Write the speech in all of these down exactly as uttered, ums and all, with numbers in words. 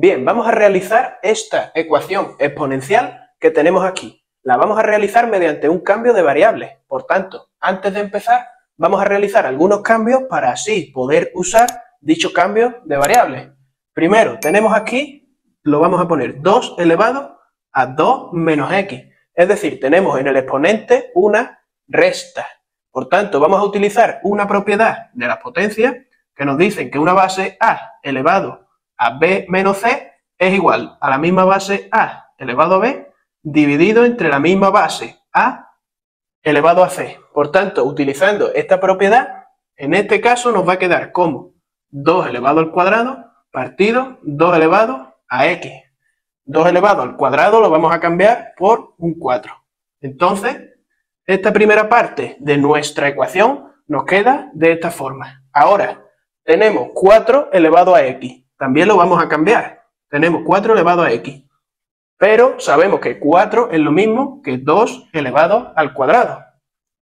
Bien, vamos a realizar esta ecuación exponencial que tenemos aquí. La vamos a realizar mediante un cambio de variables. Por tanto, antes de empezar, vamos a realizar algunos cambios para así poder usar dicho cambio de variables. Primero, tenemos aquí, lo vamos a poner dos elevado a dos menos x. Es decir, tenemos en el exponente una resta. Por tanto, vamos a utilizar una propiedad de las potencias que nos dicen que una base a elevado a b menos c es igual a la misma base a elevado a b dividido entre la misma base a elevado a c. Por tanto, utilizando esta propiedad, en este caso nos va a quedar como dos elevado al cuadrado partido dos elevado a x. dos elevado al cuadrado lo vamos a cambiar por un cuatro. Entonces, esta primera parte de nuestra ecuación nos queda de esta forma. Ahora, tenemos cuatro elevado a x. También lo vamos a cambiar. Tenemos cuatro elevado a x. Pero sabemos que cuatro es lo mismo que dos elevado al cuadrado.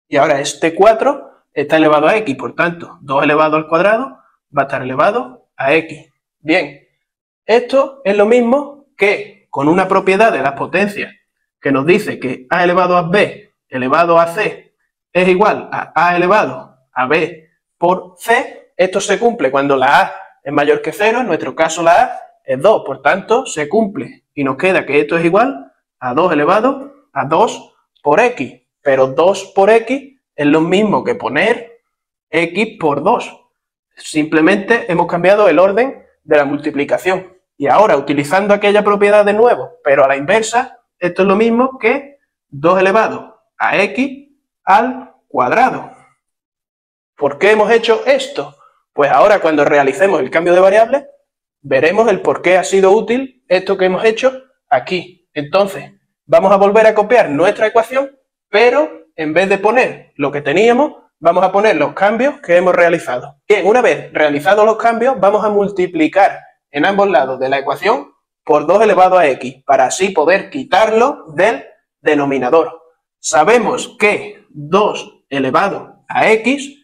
Y ahora este cuatro está elevado a x. Por tanto, dos elevado al cuadrado va a estar elevado a x. Bien, esto es lo mismo que con una propiedad de las potencias que nos dice que a elevado a b elevado a c es igual a a elevado a b por c. Esto se cumple cuando la a es mayor que cero, en nuestro caso la a es dos, por tanto se cumple y nos queda que esto es igual a dos elevado a dos por x, pero dos por x es lo mismo que poner x por dos, simplemente hemos cambiado el orden de la multiplicación. Y ahora utilizando aquella propiedad de nuevo, pero a la inversa, esto es lo mismo que dos elevado a x al cuadrado. ¿Por qué hemos hecho esto? Pues ahora cuando realicemos el cambio de variables, veremos el por qué ha sido útil esto que hemos hecho aquí. Entonces, vamos a volver a copiar nuestra ecuación, pero en vez de poner lo que teníamos, vamos a poner los cambios que hemos realizado. Bien, una vez realizados los cambios, vamos a multiplicar en ambos lados de la ecuación por dos elevado a x, para así poder quitarlo del denominador. Sabemos que dos elevado a x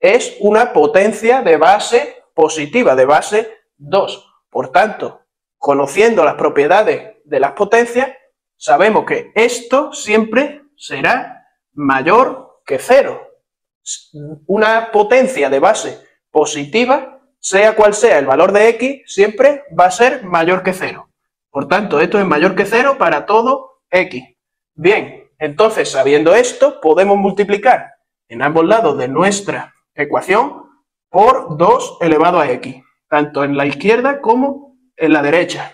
es una potencia de base positiva, de base dos. Por tanto, conociendo las propiedades de las potencias, sabemos que esto siempre será mayor que cero. Una potencia de base positiva, sea cual sea el valor de x, siempre va a ser mayor que cero. Por tanto, esto es mayor que cero para todo x. Bien, entonces, sabiendo esto, podemos multiplicar en ambos lados de nuestra ecuación por dos elevado a x, tanto en la izquierda como en la derecha.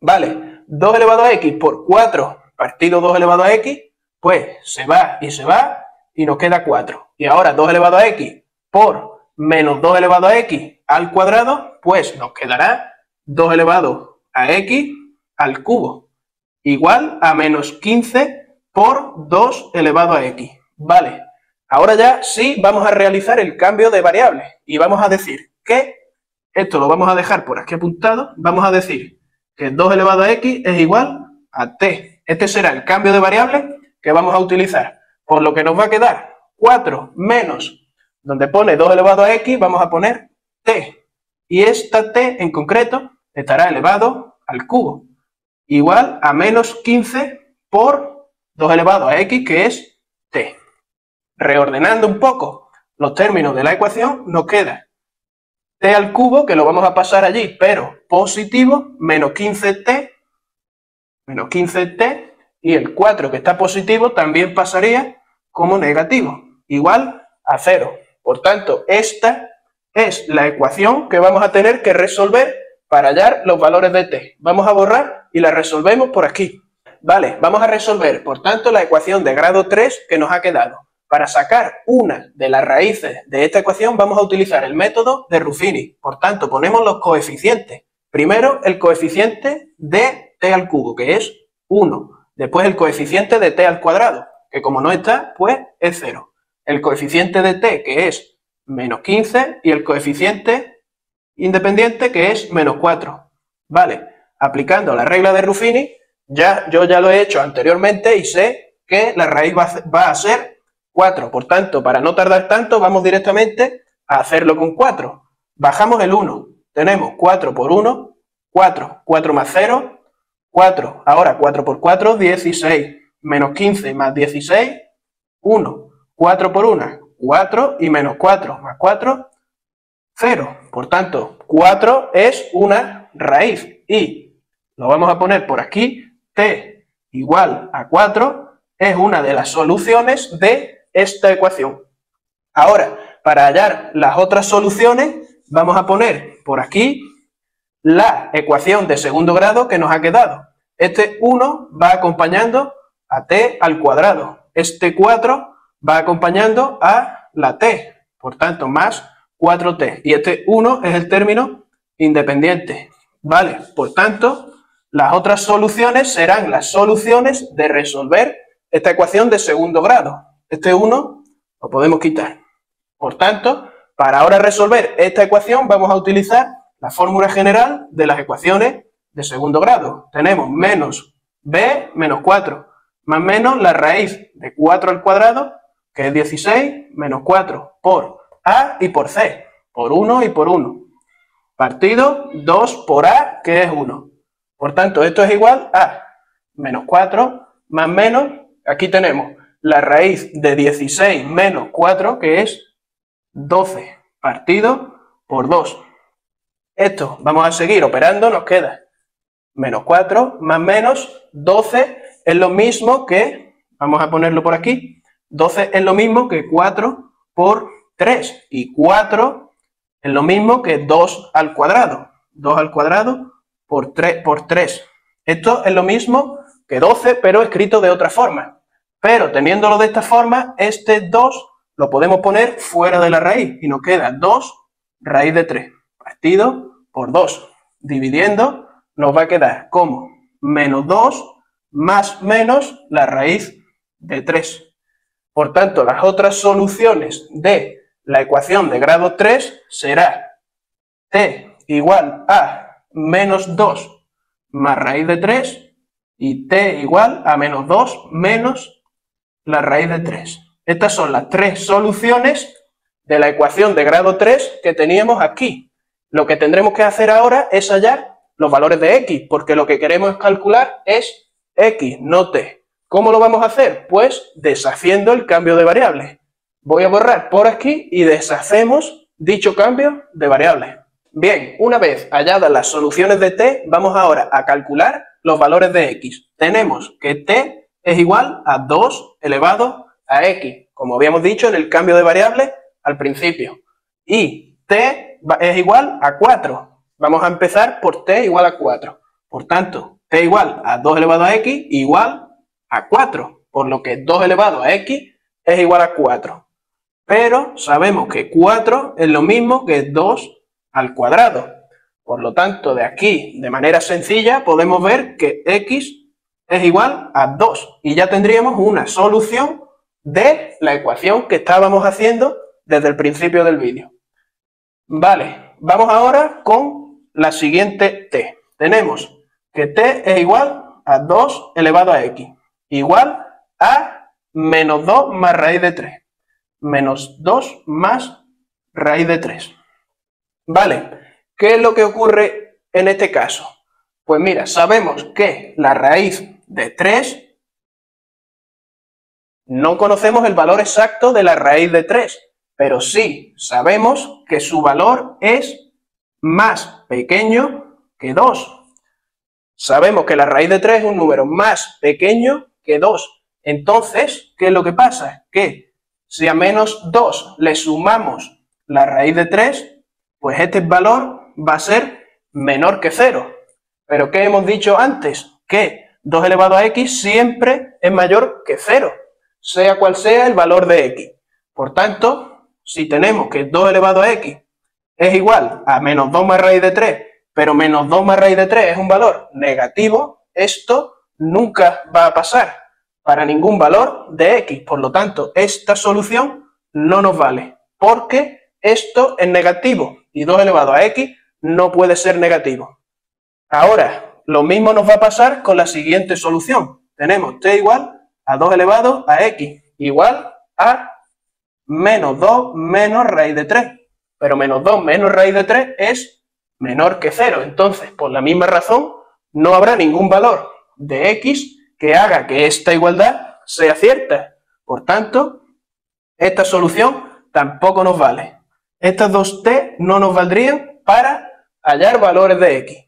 Vale, dos elevado a x por cuatro partido dos elevado a x, pues se va y se va y nos queda cuatro. Y ahora dos elevado a x por menos dos elevado a x al cuadrado, pues nos quedará dos elevado a x al cubo, igual a menos quince por dos elevado a x. Vale. Ahora ya sí vamos a realizar el cambio de variables y vamos a decir que, esto lo vamos a dejar por aquí apuntado, vamos a decir que dos elevado a x es igual a t. Este será el cambio de variables que vamos a utilizar, por lo que nos va a quedar cuatro menos, donde pone dos elevado a x, vamos a poner t. Y esta t en concreto estará elevado al cubo, igual a menos quince por dos elevado a x, que es t. Reordenando un poco los términos de la ecuación, nos queda t al cubo, que lo vamos a pasar allí, pero positivo, menos quince t, menos quince t, y el cuatro que está positivo también pasaría como negativo, igual a cero. Por tanto, esta es la ecuación que vamos a tener que resolver para hallar los valores de t. Vamos a borrar y la resolvemos por aquí. Vale, vamos a resolver, por tanto, la ecuación de grado tres que nos ha quedado. Para sacar una de las raíces de esta ecuación vamos a utilizar el método de Ruffini. Por tanto, ponemos los coeficientes. Primero el coeficiente de t al cubo, que es uno. Después el coeficiente de t al cuadrado, que como no está, pues es cero. El coeficiente de t, que es menos quince, y el coeficiente independiente, que es menos cuatro. Vale, aplicando la regla de Ruffini, ya, yo ya lo he hecho anteriormente y sé que la raíz va, va a ser cuatro, por tanto, para no tardar tanto, vamos directamente a hacerlo con cuatro. Bajamos el uno, tenemos cuatro por uno, cuatro, cuatro más cero, cuatro, ahora cuatro por cuatro, dieciséis, menos quince más dieciséis, uno, cuatro por uno, cuatro y menos cuatro más cuatro, cero. Por tanto, cuatro es una raíz y lo vamos a poner por aquí, t igual a cuatro es una de las soluciones de esta ecuación. Ahora, para hallar las otras soluciones, vamos a poner por aquí la ecuación de segundo grado que nos ha quedado. Este uno va acompañando a t al cuadrado. Este cuatro va acompañando a la t, por tanto, más cuatro t. Y este uno es el término independiente. Vale, por tanto, las otras soluciones serán las soluciones de resolver esta ecuación de segundo grado. Este uno lo podemos quitar. Por tanto, para ahora resolver esta ecuación vamos a utilizar la fórmula general de las ecuaciones de segundo grado. Tenemos menos b menos cuatro, más menos la raíz de cuatro al cuadrado, que es dieciséis, menos cuatro por a y por c, por uno y por uno, partido dos por a, que es uno. Por tanto, esto es igual a menos cuatro más menos, aquí tenemos la raíz de dieciséis menos cuatro, que es doce, partido por dos. Esto vamos a seguir operando, nos queda menos cuatro más menos doce, es lo mismo que, vamos a ponerlo por aquí, doce es lo mismo que cuatro por tres, y cuatro es lo mismo que dos al cuadrado, dos al cuadrado por tres, por tres. Esto es lo mismo que doce, pero escrito de otra forma. Pero teniéndolo de esta forma, este dos lo podemos poner fuera de la raíz, y nos queda dos raíz de tres, partido por dos, dividiendo, nos va a quedar como menos dos más menos la raíz de tres. Por tanto, las otras soluciones de la ecuación de grado tres será t igual a menos dos más raíz de tres y t igual a menos dos menos la raíz de tres. Estas son las tres soluciones de la ecuación de grado tres que teníamos aquí. Lo que tendremos que hacer ahora es hallar los valores de x, porque lo que queremos calcular es x, no t. ¿Cómo lo vamos a hacer? Pues deshaciendo el cambio de variables. Voy a borrar por aquí y deshacemos dicho cambio de variables. Bien, una vez halladas las soluciones de t, vamos ahora a calcular los valores de x. Tenemos que t es igual a dos elevado a x, como habíamos dicho en el cambio de variables al principio. Y t es igual a cuatro. Vamos a empezar por t igual a cuatro. Por tanto, t igual a dos elevado a x igual a cuatro, por lo que dos elevado a x es igual a cuatro. Pero sabemos que cuatro es lo mismo que dos al cuadrado. Por lo tanto, de aquí, de manera sencilla, podemos ver que x es igual a dos. Y ya tendríamos una solución de la ecuación que estábamos haciendo desde el principio del vídeo. Vale, vamos ahora con la siguiente t. Tenemos que t es igual a dos elevado a x, igual a menos dos más raíz de tres, menos dos más raíz de tres. Vale, ¿qué es lo que ocurre en este caso? Pues mira, sabemos que la raíz de tres, no conocemos el valor exacto de la raíz de tres, pero sí sabemos que su valor es más pequeño que dos. Sabemos que la raíz de tres es un número más pequeño que dos. Entonces, ¿qué es lo que pasa? Que si a menos dos le sumamos la raíz de tres, pues este valor va a ser menor que cero. Pero ¿qué hemos dicho antes? Que dos elevado a x siempre es mayor que cero, sea cual sea el valor de x. Por tanto, si tenemos que dos elevado a x es igual a menos dos más raíz de tres, pero menos dos más raíz de tres es un valor negativo, esto nunca va a pasar para ningún valor de x. Por lo tanto, esta solución no nos vale, porque esto es negativo y dos elevado a x no puede ser negativo. Ahora, lo mismo nos va a pasar con la siguiente solución. Tenemos t igual a dos elevado a x, igual a menos dos menos raíz de tres. Pero menos dos menos raíz de tres es menor que cero. Entonces, por la misma razón, no habrá ningún valor de x que haga que esta igualdad sea cierta. Por tanto, esta solución tampoco nos vale. Estas dos t no nos valdrían para hallar valores de x.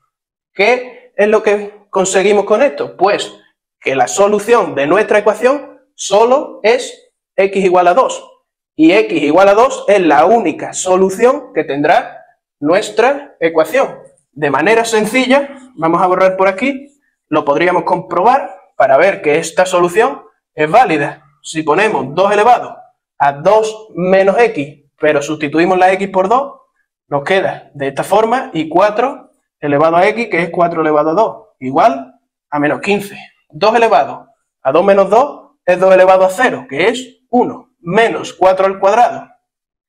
¿Qué es lo que conseguimos con esto? Pues que la solución de nuestra ecuación solo es x igual a dos. Y x igual a dos es la única solución que tendrá nuestra ecuación. De manera sencilla, vamos a borrar por aquí, lo podríamos comprobar para ver que esta solución es válida. Si ponemos dos elevado a dos menos x, pero sustituimos la x por dos, nos queda de esta forma y cuatro elevado a x, que es cuatro elevado a dos, igual a menos quince. dos elevado a dos menos dos es dos elevado a cero, que es uno, menos cuatro al cuadrado,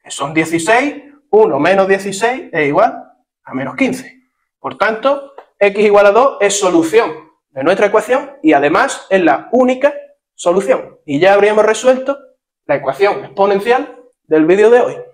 que son dieciséis, uno menos dieciséis es igual a menos quince. Por tanto, x igual a dos es solución de nuestra ecuación y además es la única solución. Y ya habríamos resuelto la ecuación exponencial del vídeo de hoy.